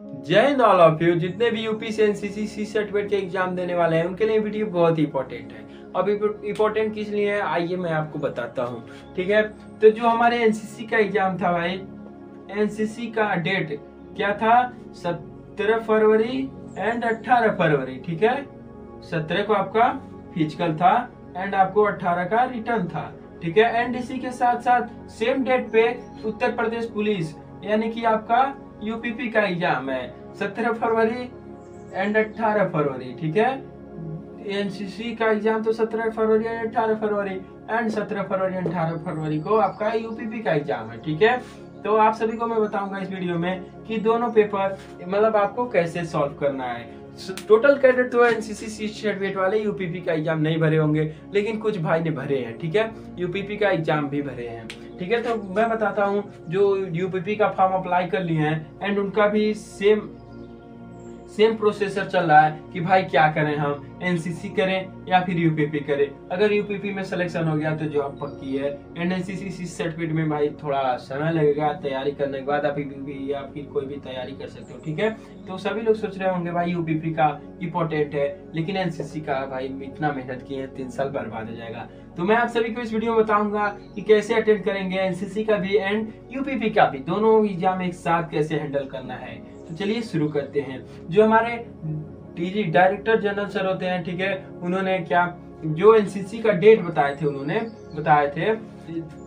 जय Hind all of you. जितने भी यूपी से एनसीसी सी सर्टिफिकेट के एग्जाम देने वाले हैं उनके लिए वीडियो बहुत ही इंपॉर्टेंट है। अब इम्पोर्टेंट किस लिए है आइए मैं आपको बताता हूँ, ठीक है। तो जो हमारे एनसीसी का एग्जाम था भाई, एनसीसी का डेट क्या था? 17 फरवरी एंड 18 फरवरी, ठीक है। 17 को आपका फिजिकल था एंड आपको 18 का रिटर्न था, ठीक है। एंड इसी के साथ साथ सेम डेट पे उत्तर प्रदेश पुलिस यानी कि आपका यूपीपी का एग्जाम है 17 फरवरी एंड 18 फरवरी, ठीक है। एनसीसी का एग्जाम तो 17 फरवरी एंड 18 फरवरी एंड 17 फरवरी एंड 18 फरवरी को आपका यूपीपी का एग्जाम है, ठीक है। तो आप सभी को मैं बताऊंगा इस वीडियो में कि दोनों पेपर मतलब आपको कैसे सॉल्व करना है। टोटल कैडेट तो एनसीसी सी सर्टिफिकेट वाले यूपीपी का एग्जाम नहीं भरे होंगे, लेकिन कुछ भाई ने भरे हैं, ठीक है। यूपीपी का एग्जाम भी भरे हैं, ठीक है। तो मैं बताता हूँ जो यूपीपी का फॉर्म अप्लाई कर लिए हैं एंड उनका भी सेम प्रोसेसर चल रहा है कि भाई क्या करें, हम एनसीसी करें या फिर यूपीपी करें। अगर यूपीपी में सिलेक्शन हो गया तो जॉब पक्की है एंड एनसीसी सी सर्टिफिकेट में भाई थोड़ा समय लगेगा तैयारी करने के बाद, आप यूपीपी या फिर कोई भी तैयारी कर सकते हो, ठीक है। तो सभी लोग सोच रहे होंगे भाई यूपीपी का इंपॉर्टेंट है लेकिन एनसीसी का भाई इतना मेहनत की है 3 साल बर्बाद हो जाएगा। तो मैं आप सभी को इस वीडियो में बताऊंगा कि कैसे अटेंड करेंगे एनसीसी का भी एंड यूपीपी का भी, दोनों एग्जाम एक साथ कैसे हैंडल करना है। तो चलिए शुरू करते हैं। जो हमारे डीजी डायरेक्टर जनरल सर होते हैं, ठीक है, उन्होंने क्या जो एनसीसी का डेट बताए थे, उन्होंने बताए थे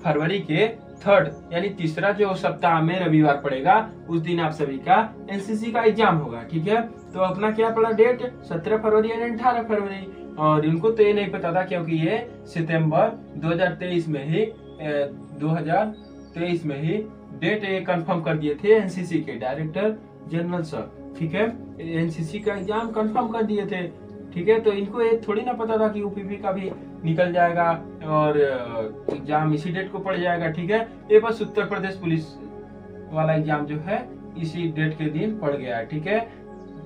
फरवरी के 3rd यानी तीसरा जो सप्ताह में रविवार पड़ेगा उस दिन आप सभी का एनसीसी का एग्जाम होगा, ठीक है। तो अपना क्या पड़ा डेट 17 फरवरी यानी 18 फरवरी, और इनको तो ये नहीं पता था क्योंकि ये सितंबर 2023 में ही 2023 में ही डेट कंफर्म कर दिए थे एनसीसी के डायरेक्टर जनरल सर, ठीक है। एनसीसी का एग्जाम कंफर्म कर दिए थे, ठीक है। तो इनको ये थोड़ी ना पता था कि यूपीपी का भी निकल जाएगा और एग्जाम इसी डेट को पड़ जाएगा, ठीक है। ये बस उत्तर प्रदेश पुलिस वाला एग्जाम जो है इसी डेट के दिन पड़ गया है, ठीक है।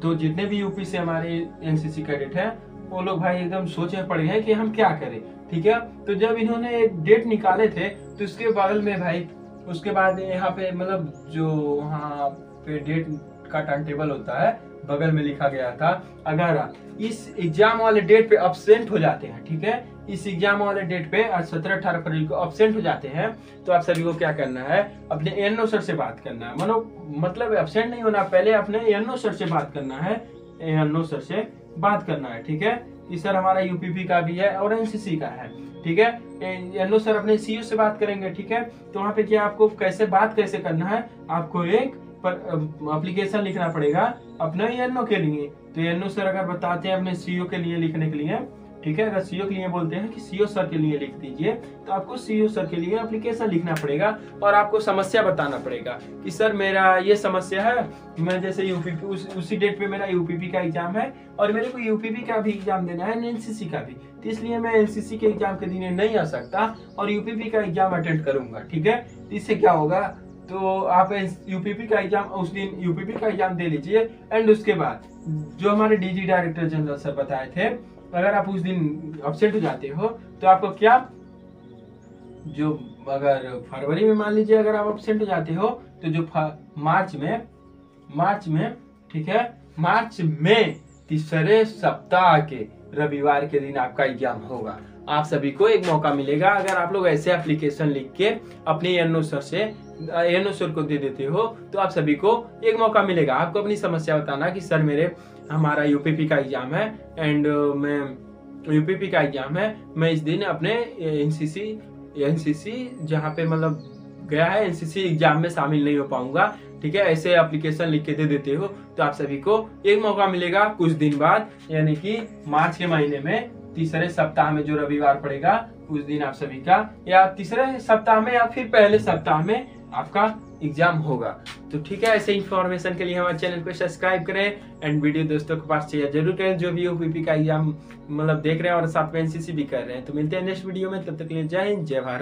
तो जितने भी यूपी से हमारे एनसीसी कैडेट है वो लोग भाई एकदम सोचे पड़े हैं कि हम क्या करें, ठीक है। तो जब इन्होंने डेट निकाले थे तो उसके बगल में भाई उसके बाद यहाँ पे मतलब जो वहाँ पे डेट का टाइम टेबल होता है बगल में लिखा गया था, अगर इस एग्जाम वाले डेट पे अब्सेंट हो जाते हैं, ठीक है, इस एग्जाम वाले डेट पे 17-18 फरवरी को अब्सेंट हो जाते हैं तो आप सभी को क्या करना है, अपने एनओ सर से बात करना है। मानो मतलब अब्सेंट नहीं होना, पहले अपने एनओ सर से बात करना है, एनओ सर से बात करना है, ठीक है। इस सर हमारा यूपीपी का भी है और एनसीसी का है, ठीक है। एनओ सर अपने सीओ से बात करेंगे, ठीक है। तो वहाँ पे क्या आपको कैसे करना है, आपको एक एप्लीकेशन लिखना पड़ेगा अपने एनओ के लिए। तो एनओ सर अगर बताते हैं अपने सीओ के लिए लिखने के लिए, ठीक है, अगर सीओ के लिए बोलते हैं कि सीओ सर के लिए लिख दीजिए तो आपको सीओ सर के लिए एप्लीकेशन लिखना पड़ेगा और आपको समस्या बताना पड़ेगा कि सर मेरा ये समस्या है, मैं जैसे यूपीपी उसी डेट पे मेरा यूपीपी का एग्जाम है और मेरे को यूपीपी का भी एग्जाम देना है एनसीसी का भी, तो इसलिए मैं एनसीसी के एग्जाम के दिन नहीं आ सकता और यूपीपी का एग्जाम अटेंड करूंगा, ठीक है। इससे क्या होगा, तो आप यूपीपी का एग्जाम उस दिन यूपीपी का एग्जाम दे लीजिए एंड उसके बाद जो हमारे डीजी डायरेक्टर जनरल सर बताए थे अगर आप उस दिन अपसेट हो जाते हो तो आपको क्या, जो अगर फरवरी में मान लीजिए अगर आप अपसेट हो जाते हो तो जो मार्च में, ठीक है, मार्च में तीसरे सप्ताह के रविवार के दिन आपका एग्जाम होगा। आप सभी को एक मौका मिलेगा अगर आप लोग ऐसे एप्लीकेशन लिख के अपने एनओ सर से को दे देते हो तो आप सभी को एक मौका मिलेगा। आपको अपनी समस्या बताना कि सर मेरे हमारा यूपीपी का एग्जाम है एंड मैं यूपीपी का एग्जाम है, मैं इस दिन अपने एनसीसी जहाँ पे मतलब गया है एनसीसी एग्जाम में शामिल नहीं हो पाऊंगा, ठीक है। ऐसे एप्लीकेशन लिख के दे देते हो तो आप सभी को एक मौका मिलेगा कुछ दिन बाद यानी कि मार्च के महीने में तीसरे सप्ताह में जो रविवार पड़ेगा उस दिन आप सभी का या तीसरे सप्ताह में या फिर पहले सप्ताह में आपका एग्जाम होगा। तो ठीक है, ऐसे इन्फॉर्मेशन के लिए हमारे चैनल को सब्सक्राइब करें एंड वीडियो दोस्तों के पास शेयर जरूर करें जो भी यूपीपी का एग्जाम मतलब देख रहे हैं और साथ में एनसीसी भी कर रहे हैं। तो मिलते हैं नेक्स्ट वीडियो में, तब तक के लिए जय हिंद जय भारत।